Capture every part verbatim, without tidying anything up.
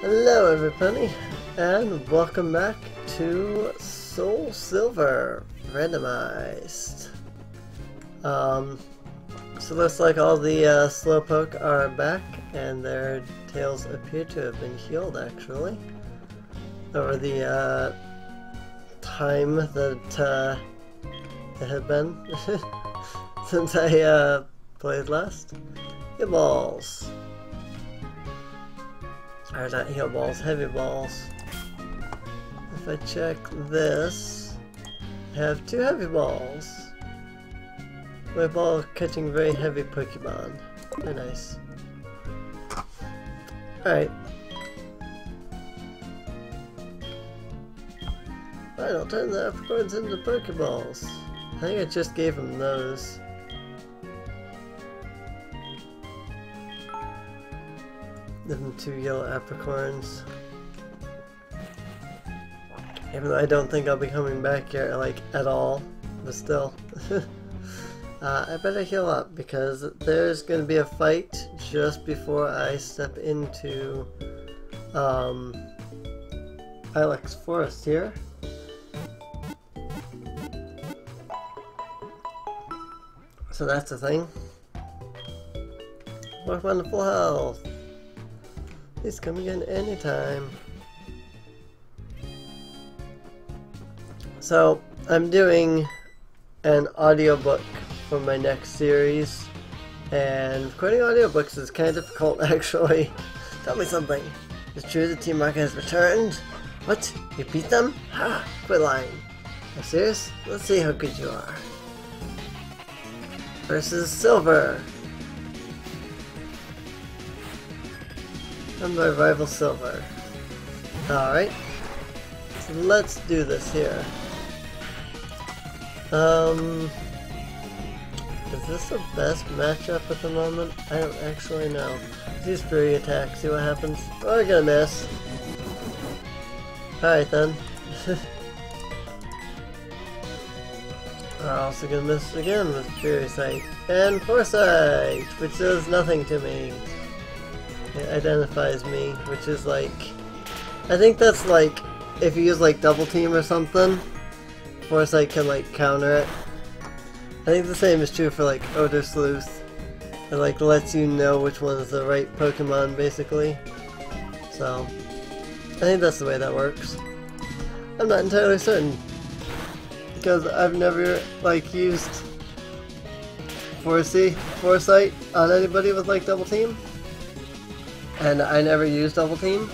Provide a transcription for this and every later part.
Hello everybody, and welcome back to Soul Silver Randomized. Um, so it looks like all the uh, Slowpoke are back, and their tails appear to have been healed actually. Over the uh, time that uh, it had been since I uh, played last. Heal balls. Or not heal balls, heavy balls. If I check this, I have two heavy balls. My ball catching very heavy Pokemon. Very nice. Alright. Alright, I'll turn the apricorns into Pokeballs. I think I just gave him those. Them two yellow apricorns. Even though I don't think I'll be coming back here like at all, but still. uh, I better heal up because there's going to be a fight just before I step into um, Ilex Forest here. So that's the thing. What wonderful health! He's coming in anytime. So, I'm doing an audiobook for my next series, and recording audiobooks is kind of difficult actually. Tell me something. It's true the Team Rocket has returned? What? You beat them? Ha! Quit lying. Are you serious? Let's see how good you are. Versus Silver. And my rival Silver. Alright. So let's do this here. Um, is this the best matchup at the moment? I don't actually know. Let's use Fury Attack, see what happens. Oh, we're gonna miss. Alright then. We're also gonna miss again with Fury Sight. And Foresight, which does nothing to me. It identifies me, which is like, I think that's like, if you use like Double Team or something, Foresight can like counter it. I think the same is true for like Odor Sleuth. It like lets you know which one is the right Pokemon basically. So, I think that's the way that works. I'm not entirely certain, because I've never like used Foresight, Foresight on anybody with like Double Team. And I never used Double Team,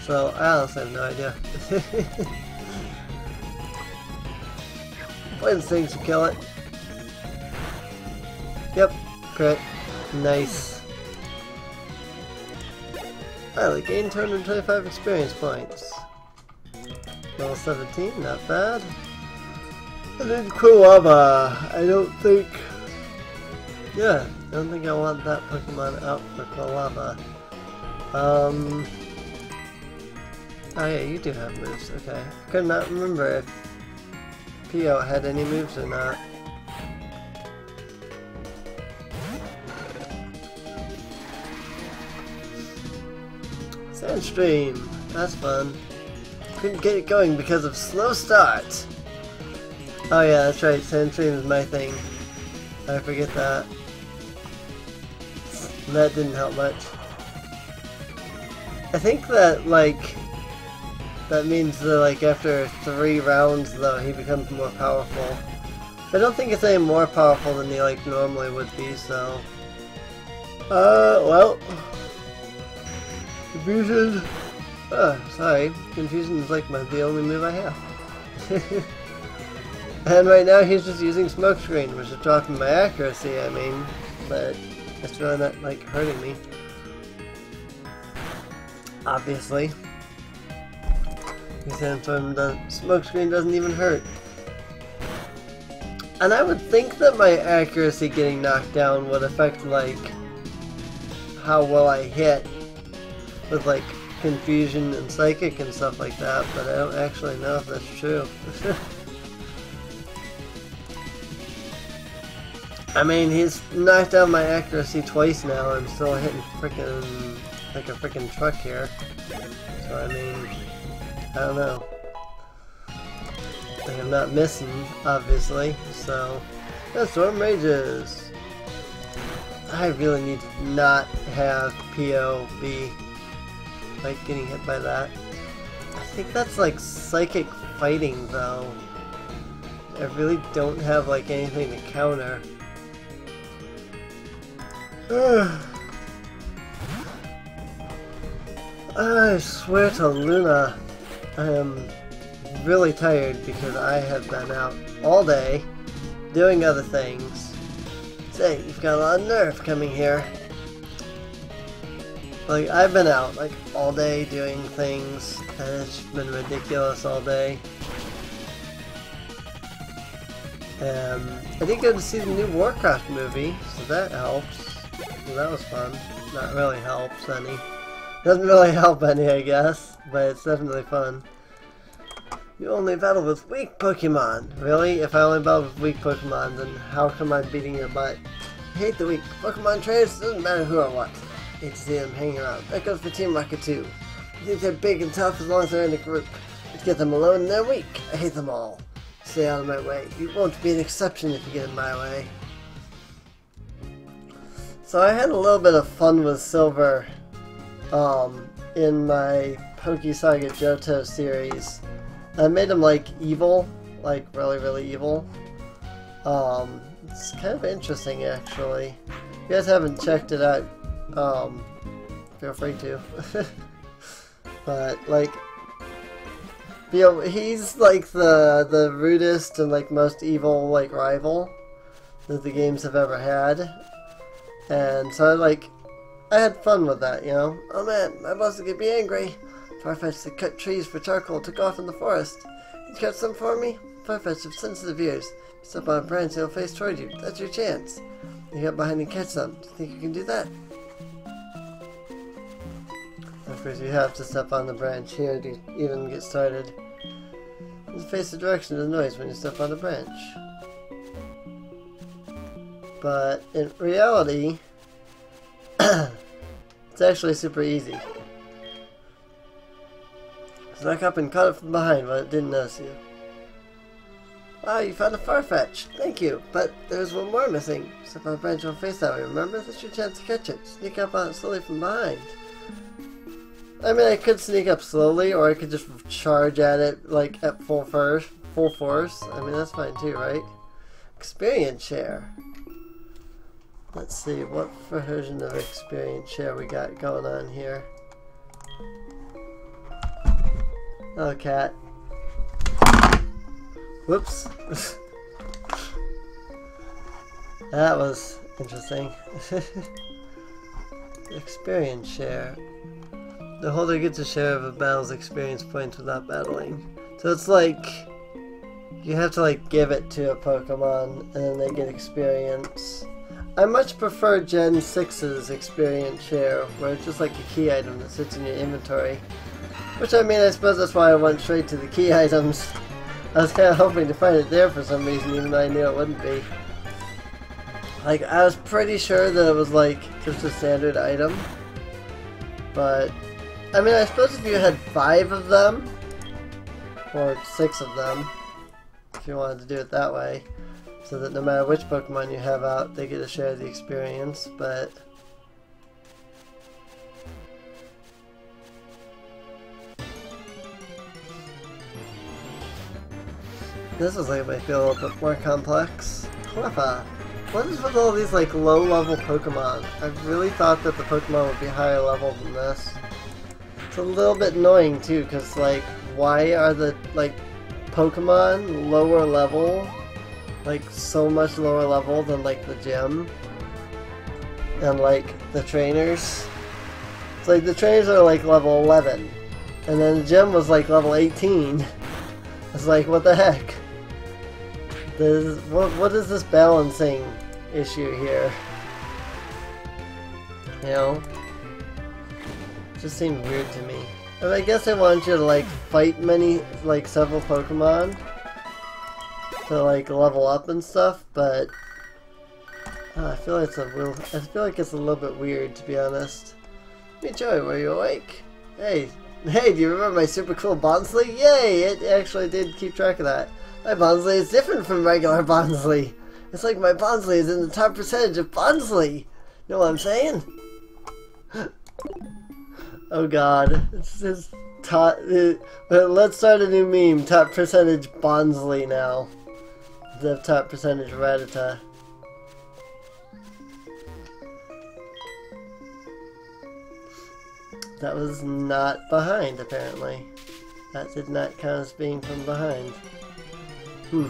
so I honestly have no idea. Play instincts to kill it. Yep, crit. Nice. Finally, gained two hundred twenty-five experience points. Level seventeen, not bad. And then Krowabba. I don't think... Yeah, I don't think I want that Pokemon out for Krowabba. Um, oh yeah, you do have moves, okay. I could not remember if Pio had any moves or not. Sandstream, that's fun. Couldn't get it going because of Slow Start! Oh yeah, that's right, Sandstream is my thing. I forget that. And that didn't help much. I think that, like, that means that, like, after three rounds, though, he becomes more powerful. I don't think it's any more powerful than he, like, normally would be, so... Uh, well... Confusion... Oh, sorry. Confusion is, like, my, the only move I have. And right now he's just using Smoke Screen, which is dropping my accuracy, I mean, but... It's really not, like, hurting me. Obviously. The Smoke Screen doesn't even hurt. And I would think that my accuracy getting knocked down would affect, like, how well I hit with, like, Confusion and Psychic and stuff like that, but I don't actually know if that's true. I mean, he's knocked down my accuracy twice now, I'm still hitting frickin' like a freaking truck here. So I mean, I don't know. Like, I'm not missing, obviously. So that's Storm Rages. I really need to not have Pio be like getting hit by that. I think that's like psychic fighting though. I really don't have like anything to counter. Ugh. I swear to Luna, I am really tired because I have been out all day doing other things. Say, you've got a lot of nerve coming here. Like, I've been out like all day doing things, and it's been ridiculous all day. Um, I did go to see the new Warcraft movie, so that helps. Well, that was fun. Not really helps any. Doesn't really help any, I guess, but it's definitely fun. You only battle with weak Pokemon. Really? If I only battle with weak Pokemon, then how come I'm beating your butt? I hate the weak Pokemon trainers. Doesn't matter who or what. I hate to see them hanging around. That goes for Team Rocket too. I think they're big and tough as long as they're in a group. Let's get them alone and they're weak. I hate them all. Stay out of my way. You won't be an exception if you get in my way. So I had a little bit of fun with Silver um, in my PokeSaga Johto series. I made him like evil, like really really evil. Um, it's kind of interesting actually. If you guys haven't checked it out, um, feel free to. But like, you know, he's like the the rudest and like most evil like rival that the games have ever had, and so I like I had fun with that, you know. Oh man, my boss is gonna be angry. Farfetch'd that cut trees for charcoal took off in the forest. You cut some for me? Farfetch'd of sensitive ears. Step on a branch, he'll face toward you. That's your chance. You get behind and catch them. Do you think you can do that? Of course, you have to step on the branch here to even get started. Just face the direction of the noise when you step on the branch. But in reality, it's actually super easy. Snuck up and caught it from behind while it didn't notice you. Wow, you found a Farfetch'd. Thank you, but there's one more missing. Step on the branch and face that way. Remember, that's your chance to catch it. Sneak up on it slowly from behind. I mean, I could sneak up slowly, or I could just charge at it, like, at full force. Full force. I mean, that's fine too, right? Experience Share. Let's see, what version of Experience Share we got going on here. Oh, cat. Whoops. That was interesting. Experience Share. The holder gets a share of a battle's experience points without battling. So it's like, you have to like give it to a Pokemon and then they get experience. I much prefer Gen six's Experience Share, where it's just like a key item that sits in your inventory. Which I mean, I suppose that's why I went straight to the key items. I was kinda hoping to find it there for some reason, even though I knew it wouldn't be. Like, I was pretty sure that it was like, just a standard item. But I mean, I suppose if you had five of them, or six of them, if you wanted to do it that way, so that no matter which Pokemon you have out, they get to share the experience, but this is like, might feel a little bit more complex. Cleffa. What is with all these like low-level Pokemon? I really thought that the Pokemon would be higher level than this. It's a little bit annoying too, because like, why are the like Pokemon lower level, like so much lower level than like the gym and like the trainers? It's like the trainers are like level eleven, and then the gym was like level eighteen. It's like, what the heck? This is, what what is this balancing issue here? You know. Just seemed weird to me. And I guess I want you to like fight many, like several Pokemon to like level up and stuff, but uh, I feel like it's a real, I feel like it's a little bit weird to be honest. Hey Joey, what do you like? Hey, hey, do you remember my super cool Bonsley? Yay, it actually did keep track of that. My Bonsley is different from regular Bonsley. It's like my Bonsley is in the top percentage of Bonsley. Know what I'm saying? Oh god, it's just top. It, but let's start a new meme. Top percentage Bonsley now. The top percentage Rattata. That was not behind, apparently. That did not count as being from behind. Hmm.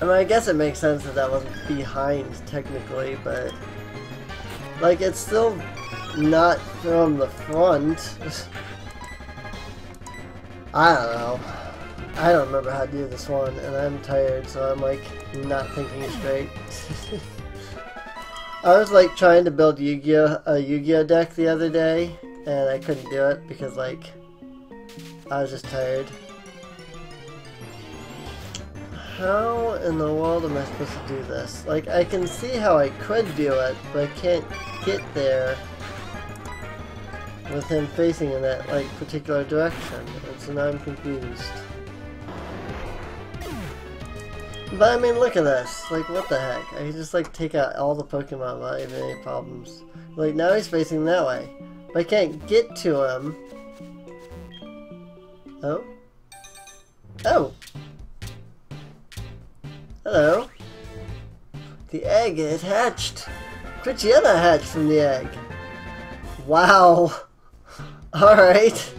I mean, I guess it makes sense that that wasn't behind, technically, but... Like, it's still not from the front. I don't know. I don't remember how to do this one, and I'm tired, so I'm, like, not thinking straight. I was like trying to build Yu-Gi-Oh a Yu-Gi-Oh deck the other day, and I couldn't do it because like I was just tired. How in the world am I supposed to do this? Like I can see how I could do it, but I can't get there with him facing in that like particular direction, and so now I'm confused. But I mean, look at this. Like, what the heck? I can just, like, take out all the Pokemon without even any problems. Like, now he's facing that way. But I can't get to him. Oh? Oh! Hello. The egg is hatched. Poochyena hatched from the egg. Wow. Alright.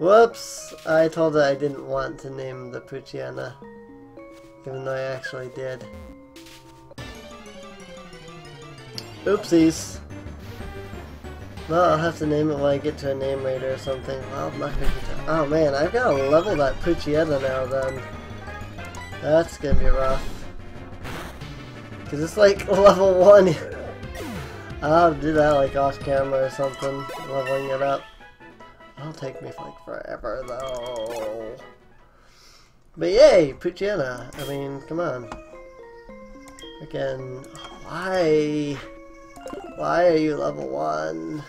Whoops! I told her I didn't want to name the Poochyena, even though I actually did. Oopsies! Well, I'll have to name it when I get to a name rater or something. Well, I'm not gonna get to... Oh man, I've gotta level that Poochyena now then. That's gonna be rough. Cause it's like level one. I'll do that like off camera or something, leveling it up. It'll take me for like forever though. But yay, Poochyena. I mean, come on. Again, why? Why are you level one?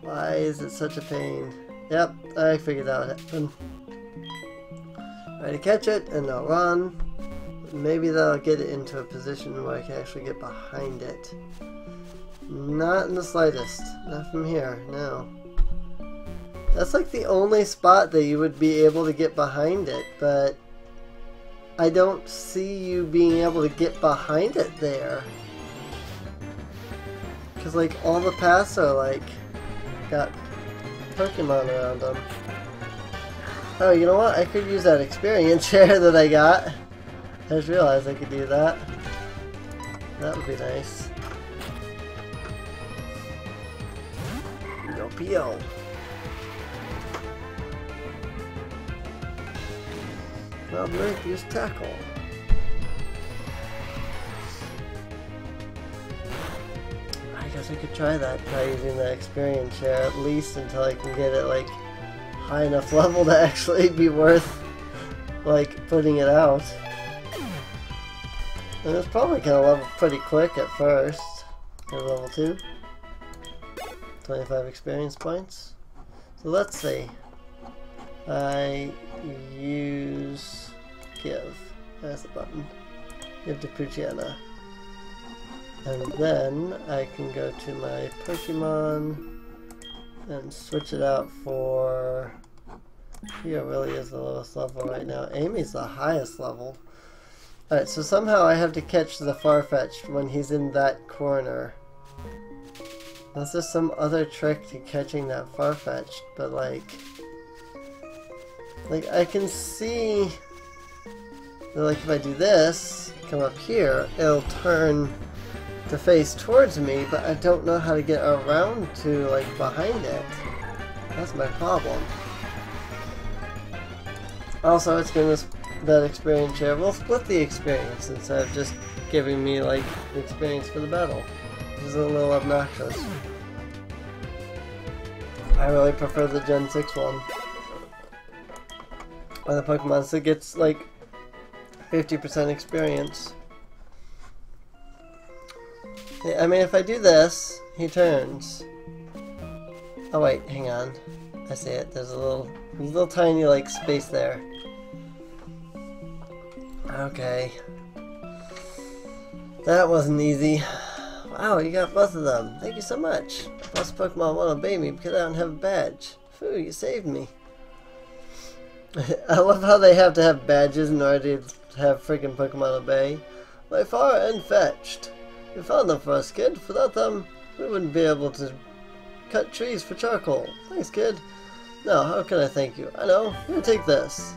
Why is it such a pain? Yep, I figured that would happen. Try to catch it and they'll run. Maybe they'll get it into a position where I can actually get behind it. Not in the slightest. Not from here, no. That's like the only spot that you would be able to get behind it, but I don't see you being able to get behind it there. Cause like all the paths are like, got Pokemon around them. Oh, you know what? I could use that experience share that I got. I just realized I could do that. That would be nice. Go Pio. Well, Blink, use tackle. I guess I could try that by using the experience share at least until I can get it like high enough level to actually be worth like putting it out. And it's probably gonna level pretty quick at first. At level two. twenty-five experience points. So let's see. I use give as the button. Give to Poochyena. And then I can go to my Pokemon and switch it out for Pio. Really is the lowest level right now. Amy's the highest level. Alright, so somehow I have to catch the Farfetch'd when he's in that corner. Unless there's some other trick to catching that Farfetch'd, but like... Like, I can see that, like, if I do this, come up here, it'll turn the face towards me, but I don't know how to get around to, like, behind it. That's my problem. Also, it's gonna that experience share. We'll split the experience instead of just giving me, like, the experience for the battle. Which is a little obnoxious. I really prefer the Gen six one. By the Pokemon, so it gets like fifty percent experience. I mean, if I do this, he turns. Oh wait, hang on. I see it. There's a little, there's a little tiny like space there. Okay. That wasn't easy. Wow, you got both of them. Thank you so much. Plus Pokemon won't obey me because I don't have a badge. Phew, you saved me. I love how they have to have badges in order to have freaking Pokemon obey. By far and fetched. You found them for us, kid. Without them, we wouldn't be able to cut trees for charcoal. Thanks, kid. No, how can I thank you? I know. Here, take this.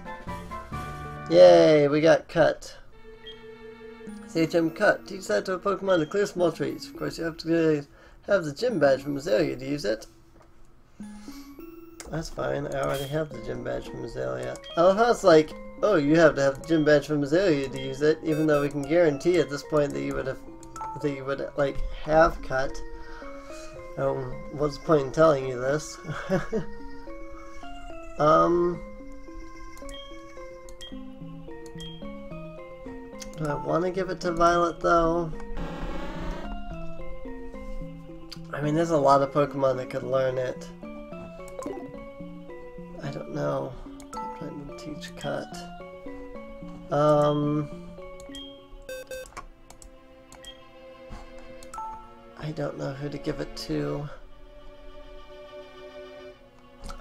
Yay, we got Cut. C H M Cut. Teach that to a Pokemon to clear small trees. Of course, you have to have the gym badge from Azalea to use it. That's fine. I already have the gym badge from Azalea. I love how it's like, oh, you have to have the gym badge from Azalea to use it, even though we can guarantee at this point that you would have, that you would like have Cut. Um, what's the point in telling you this? um. Do I want to give it to Violet, though? I mean, there's a lot of Pokemon that could learn it. I don't know. I'm trying to teach Cut. Um... I don't know who to give it to.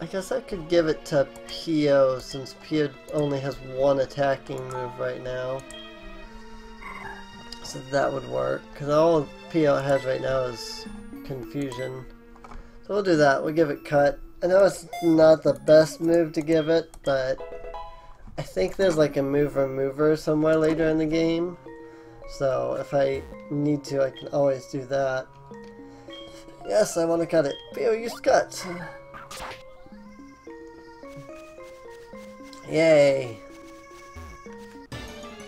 I guess I could give it to Pio, since Pio only has one attacking move right now. So that would work, because all P L has right now is Confusion. So we'll do that, we'll give it Cut. I know it's not the best move to give it, but I think there's like a move remover somewhere later in the game. So if I need to, I can always do that. Yes, I want to cut it. P L used Cut! Yay!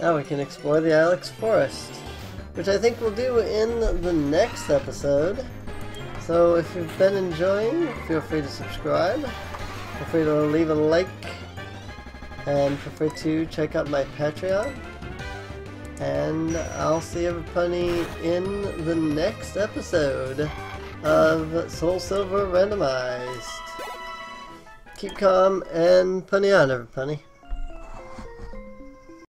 Now we can explore the Ilex Forest, which I think we'll do in the next episode. So if you've been enjoying, feel free to subscribe, feel free to leave a like, and feel free to check out my Patreon. And I'll see everybody in the next episode of Soul Silver Randomized. Keep calm and punny on, everybody.